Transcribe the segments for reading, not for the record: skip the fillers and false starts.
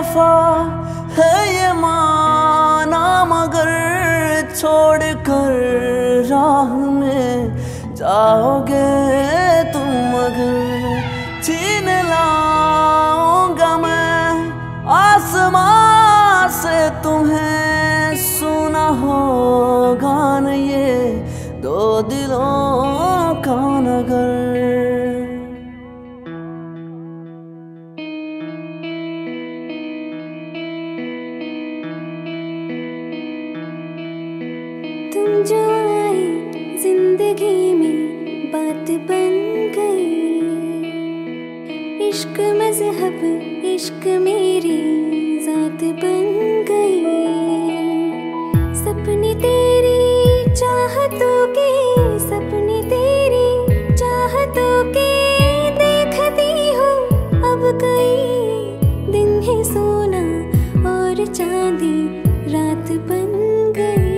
वफा है ये माना मगर छोड़ कर राह में जाओगे तुम मगर छीन लाऊंगा मैं आसमां से तुम्हें। सुना होगा न ये दो दिलों का नगर। तुम जो आए जिंदगी में बात बन गई, इश्क मजहब इश्क मेरी जात बन गई। सपने तेरी चाहतों के, सपने तेरी चाहतों के देखती हूँ अब। कई दिन है सोना और चांदी रात बन गई।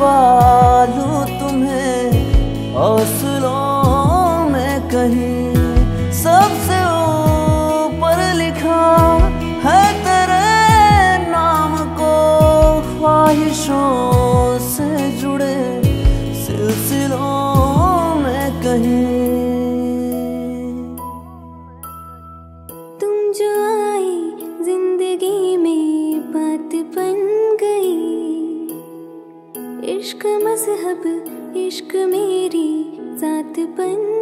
पालूं तुम्हें हौसलों में कहीं, सबसे ऊपर लिखा है तेरे नाम को। ख्वाहिशों से जुड़े सिलसिलों में कहीं। तुम जो आए जिंदगी में बात बन गई, इश्क मजहब इश्क मेरी जात बन